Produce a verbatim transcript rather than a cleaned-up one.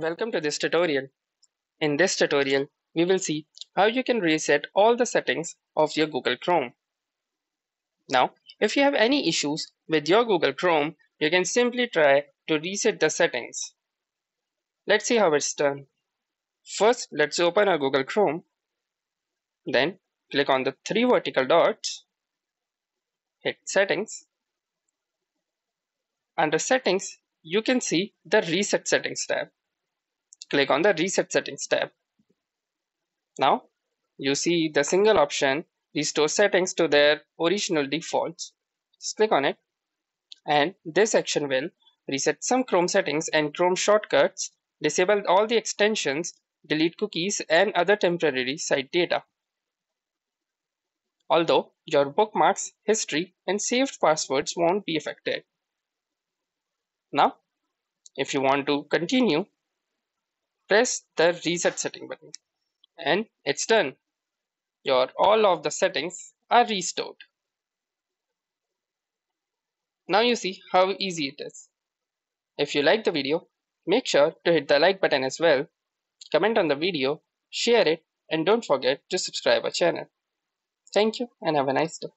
Welcome to this tutorial. In this tutorial, we will see how you can reset all the settings of your Google Chrome. Now, if you have any issues with your Google Chrome, you can simply try to reset the settings. Let's see how it's done. First, let's open our Google Chrome. Then, click on the three vertical dots. Hit Settings. Under Settings, you can see the Reset Settings tab. Click on the Reset Settings tab. Now, you see the single option, Restore Settings to their original defaults. Just click on it, and this action will reset some Chrome settings and Chrome shortcuts, disable all the extensions, delete cookies, and other temporary site data. Although, your bookmarks, history, and saved passwords won't be affected. Now, if you want to continue, press the Reset Setting button, and it's done. Your all of the settings are restored. Now you see how easy it is. If you like the video, make sure to hit the like button as well, comment on the video, share it, and don't forget to subscribe our channel. Thank you and have a nice day.